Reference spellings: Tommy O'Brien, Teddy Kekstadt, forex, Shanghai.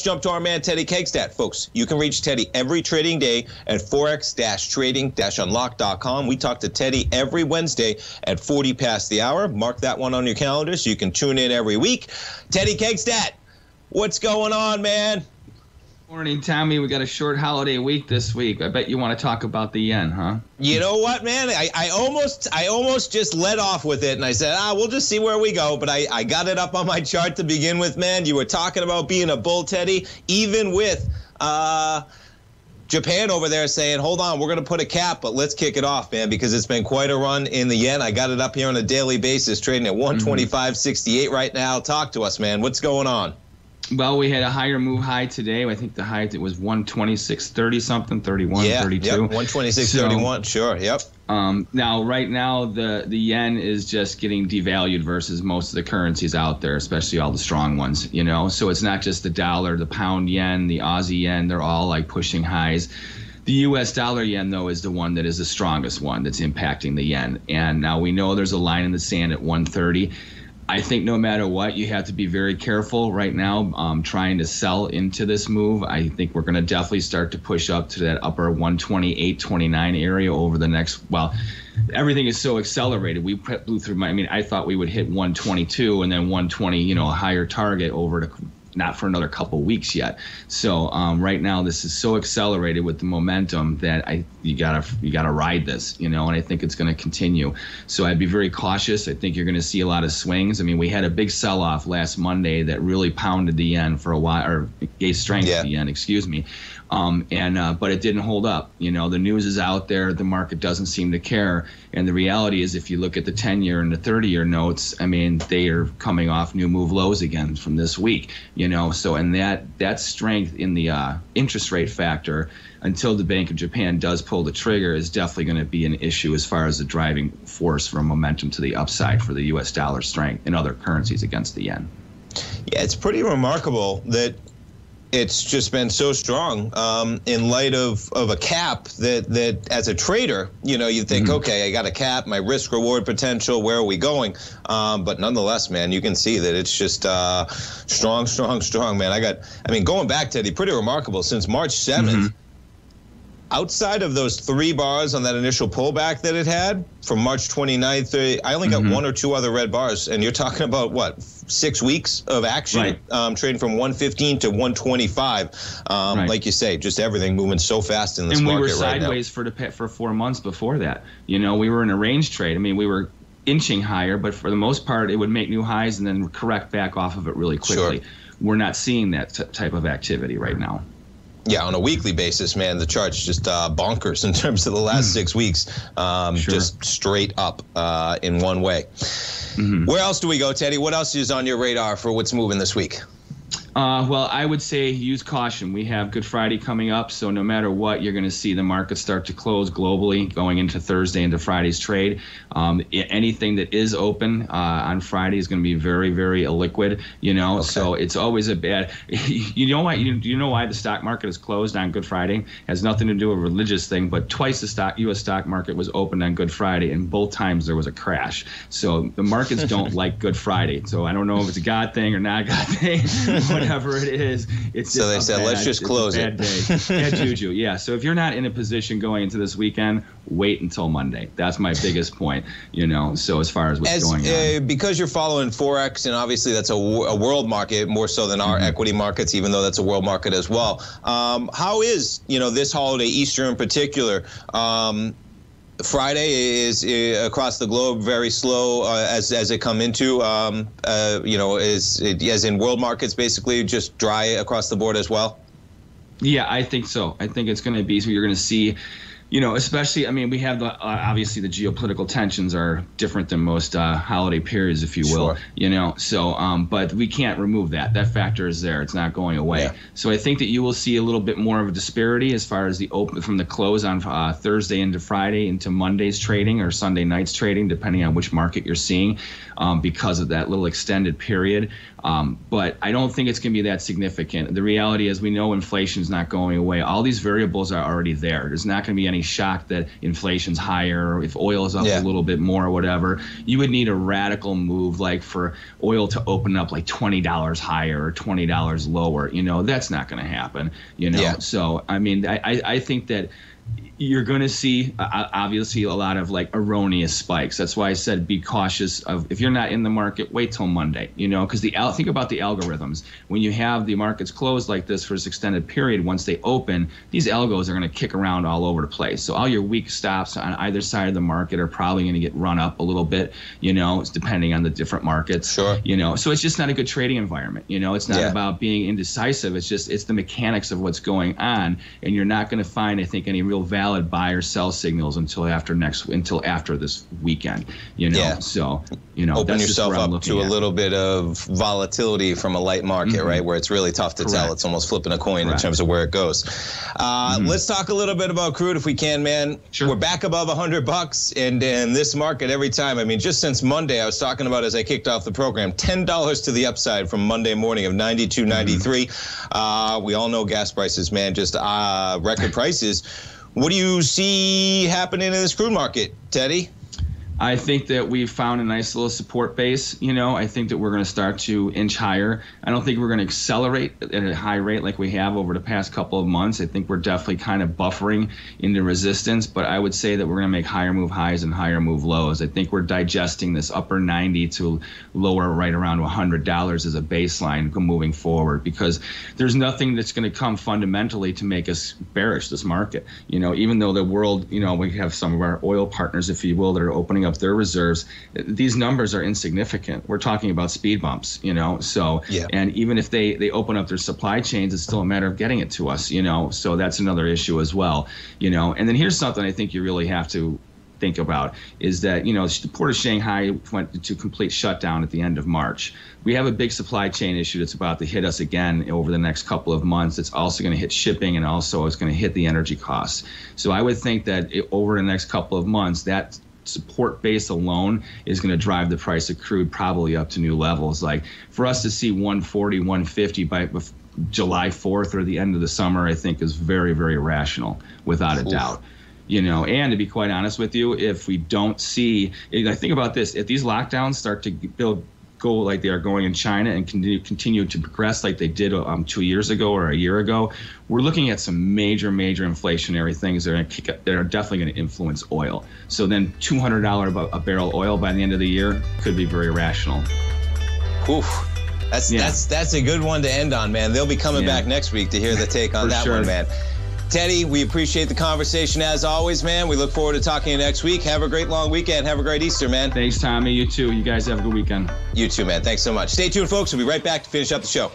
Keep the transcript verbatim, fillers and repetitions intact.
Let's jump to our man, Teddy Kekstadt. Folks, you can reach Teddy every trading day at forex dash trading dash unlock dot com. We talk to Teddy every Wednesday at forty past the hour. Mark that one on your calendar so you can tune in every week. Teddy Kekstadt, what's going on, man? Morning, Tommy. We got a short holiday week this week. I bet you want to talk about the yen, huh? You know what, man? I, I almost I almost just let off with it, and I said, ah, we'll just see where we go. But I, I got it up on my chart to begin with, man. You were talking about being a bull, Teddy, even with uh, Japan over there saying, hold on, we're going to put a cap, but let's kick it off, man, because it's been quite a run in the yen. I got it up here on a daily basis, trading at one twenty-five sixty-eight right now. Talk to us, man. What's going on? Well, we had a higher move high today. I think the high it was one twenty-six thirty something, thirty-one, yeah, thirty-two. Yeah, one twenty-six thirty-one, sure, yep. Um, now, right now, the, the yen is just getting devalued versus most of the currencies out there, especially all the strong ones, you know? So it's not just the dollar, the pound yen, the Aussie yen, they're all like pushing highs. The U S dollar yen, though, is the one that is the strongest one that's impacting the yen. And now we know there's a line in the sand at one thirty. I think no matter what, you have to be very careful right now um, trying to sell into this move. I think we're going to definitely start to push up to that upper one twenty-eight twenty-nine area over the next, well, everything is so accelerated. We blew through my, I mean, I thought we would hit one twenty-two and then one twenty, you know, a higher target over to, not for another couple weeks yet. So um, right now this is so accelerated with the momentum that I you gotta you gotta ride this, you know, and I think it's going to continue. So I'd be very cautious. I think you're going to see a lot of swings. I mean, we had a big sell-off last Monday that really pounded the yen for a while, or gave strength yeah. to the yen, excuse me. Um, and uh, but it didn't hold up. You know, the news is out there. The market doesn't seem to care. And the reality is, if you look at the ten-year and the thirty-year notes, I mean, they are coming off new move lows again from this week. You know, so and that that strength in the uh, interest rate factor, until the Bank of Japan does pull the trigger, is definitely going to be an issue as far as the driving force from momentum to the upside for the U S dollar strength and other currencies against the yen. Yeah, it's pretty remarkable that it's just been so strong um, in light of, of a cap that, that as a trader, you know, you think, mm-hmm. okay, I got a cap, my risk reward potential, where are we going? Um, but nonetheless, man, you can see that it's just uh, strong, strong, strong, man. I got, I mean, going back, Teddy, pretty remarkable since March seventh, mm-hmm. outside of those three bars on that initial pullback that it had from March twenty-ninth, I only got mm-hmm. one or two other red bars, and you're talking about, what, six weeks of action, right. um, trading from one fifteen to one twenty-five. Um, right. Like you say, just everything moving so fast in this and market right now. And we were sideways right for, the, for four months before that. You know, we were in a range trade. I mean, we were inching higher, but for the most part, it would make new highs and then correct back off of it really quickly. Sure. We're not seeing that t type of activity right now. Yeah, on a weekly basis, man, the chart's just uh, bonkers in terms of the last six weeks. Um, sure. Just straight up uh, in one way. Mm-hmm. Where else do we go, Teddy? What else is on your radar for what's moving this week? Uh, well, I would say use caution. We have Good Friday coming up, so no matter what, you're going to see the market start to close globally going into Thursday into Friday's trade. Um, anything that is open uh, on Friday is going to be very, very illiquid. You know, okay. So it's always a bad. You know why? You, you know why the stock market is closed on Good Friday? It has nothing to do with a religious thing, but twice the stock U S stock market was opened on Good Friday, and both times there was a crash. So the markets don't like Good Friday. So I don't know if it's a God thing or not a God thing. Whatever it is, it's so just they said, let's just close it. Bad juju, yeah. So if you're not in a position going into this weekend, wait until Monday. That's my biggest point, you know. So as far as what's as, going on, uh, because you're following forex, and obviously that's a, a world market more so than our mm-hmm. equity markets, even though that's a world market as well. Um, how is you know this holiday, Easter in particular? Um, Friday is uh, across the globe very slow uh, as as they come into um, uh, you know is it, as in world markets basically just dry across the board as well. Yeah, I think so. I think it's going to be so you're going to see. You know, especially, I mean, we have the uh, obviously the geopolitical tensions are different than most uh, holiday periods, if you will. Sure. You know, so um, but we can't remove that. That factor is there. It's not going away. Yeah. So I think that you will see a little bit more of a disparity as far as the open from the close on uh, Thursday into Friday into Monday's trading or Sunday night's trading, depending on which market you're seeing, um, because of that little extended period. Um, but I don't think it's going to be that significant. The reality is we know inflation is not going away. All these variables are already there. There's not going to be any suddenly shocked that inflation's higher, or if oil's up yeah. a little bit more or whatever, you would need a radical move like for oil to open up like twenty dollars higher or twenty dollars lower. You know, that's not going to happen. You know, yeah. so I mean, I, I think that you're going to see uh, obviously a lot of like erroneous spikes. That's why I said be cautious of, if you're not in the market, wait till Monday, you know, because the al think about the algorithms. When you have the markets closed like this for this extended period, once they open, these algos are going to kick around all over the place. So all your weak stops on either side of the market are probably going to get run up a little bit, you know, it's depending on the different markets, sure. you know, so it's just not a good trading environment. You know, it's not yeah. about being indecisive. It's just, it's the mechanics of what's going on. And you're not going to find, I think, any real value buy or sell signals until after next until after this weekend, you know. Yeah. So you know, open that's yourself up to at. a little bit of volatility from a light market, mm-hmm. right? Where it's really tough to Correct. tell. It's almost flipping a coin Correct. in terms of where it goes. Uh, mm-hmm. Let's talk a little bit about crude, if we can, man. Sure. We're back above a hundred bucks, and in this market every time. I mean, just since Monday, I was talking about as I kicked off the program, ten dollars to the upside from Monday morning of ninety-two ninety-three. Mm-hmm. Uh, we all know gas prices, man, just uh, record prices. What do you see happening in this crude market, Teddy? I think that we've found a nice little support base. You know, I think that we're going to start to inch higher. I don't think we're going to accelerate at a high rate like we have over the past couple of months. I think we're definitely kind of buffering into resistance, but I would say that we're going to make higher move highs and higher move lows. I think we're digesting this upper ninety to lower right around a hundred dollars as a baseline moving forward, because there's nothing that's going to come fundamentally to make us bearish this market. You know, even though the world, you know, we have some of our oil partners, if you will, that are opening up their reserves, these numbers are insignificant. We're talking about speed bumps, you know, so yeah. and even if they they open up their supply chains, it's still a matter of getting it to us, you know, so that's another issue as well, you know. And then here's something I think you really have to think about, is that, you know, the port of Shanghai went to complete shutdown at the end of March. We have a big supply chain issue that's about to hit us again over the next couple of months. It's also going to hit shipping, and also it's going to hit the energy costs. So I would think that it, over the next couple of months, that support base alone is going to drive the price of crude probably up to new levels. Like for us to see one forty, one fifty by July fourth or the end of the summer, I think is very, very rational, without a Oof. doubt. You know, and to be quite honest with you, if we don't see, I think about this, if these lockdowns start to build, go like they are going in China, and continue, continue to progress like they did um, two years ago or a year ago, we're looking at some major, major inflationary things that are, kick up, that are definitely going to influence oil. So then two hundred dollars a barrel oil by the end of the year could be very rational. Oof. That's, yeah. that's, that's a good one to end on, man. They'll be coming yeah. back next week to hear the take on that sure. one, man. Teddy, we appreciate the conversation as always, man. We look forward to talking to you next week. Have a great long weekend. Have a great Easter, man. Thanks, Tommy. You too. You guys have a good weekend. You too, man. Thanks so much. Stay tuned, folks. We'll be right back to finish up the show.